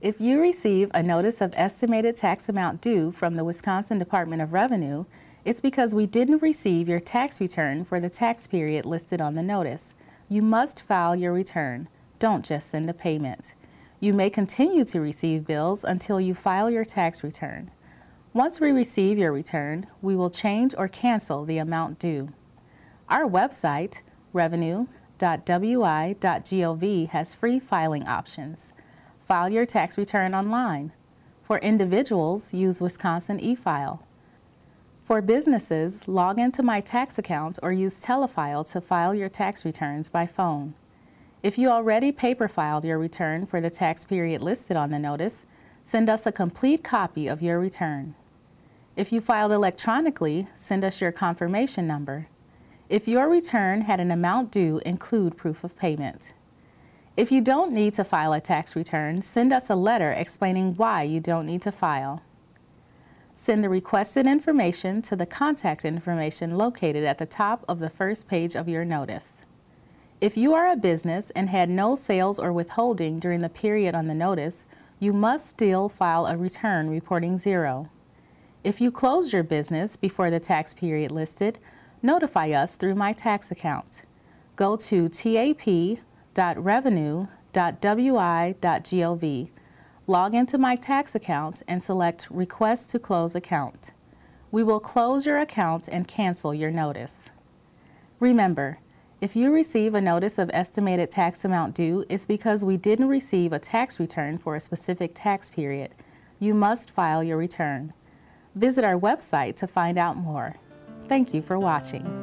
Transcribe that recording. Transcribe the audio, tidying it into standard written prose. If you receive a notice of estimated tax amount due from the Wisconsin Department of Revenue, it's because we didn't receive your tax return for the tax period listed on the notice. You must file your return. Don't just send a payment. You may continue to receive bills until you file your tax return. Once we receive your return, we will change or cancel the amount due. Our website, revenue.wi.gov, has free filing options. File your tax return online. For individuals, use Wisconsin eFile. For businesses, log into My Tax Account or use Telefile to file your tax returns by phone. If you already paper filed your return for the tax period listed on the notice, send us a complete copy of your return. If you filed electronically, send us your confirmation number. If your return had an amount due, include proof of payment. If you don't need to file a tax return, send us a letter explaining why you don't need to file. Send the requested information to the contact information located at the top of the first page of your notice. If you are a business and had no sales or withholding during the period on the notice, you must still file a return reporting zero. If you closed your business before the tax period listed, notify us through My Tax Account. Go to tap.revenue.wi.gov. Log into My Tax Account and select Request to Close Account. We will close your account and cancel your notice. Remember, if you receive a notice of estimated tax amount due, it's because we didn't receive a tax return for a specific tax period. You must file your return. Visit our website to find out more. Thank you for watching.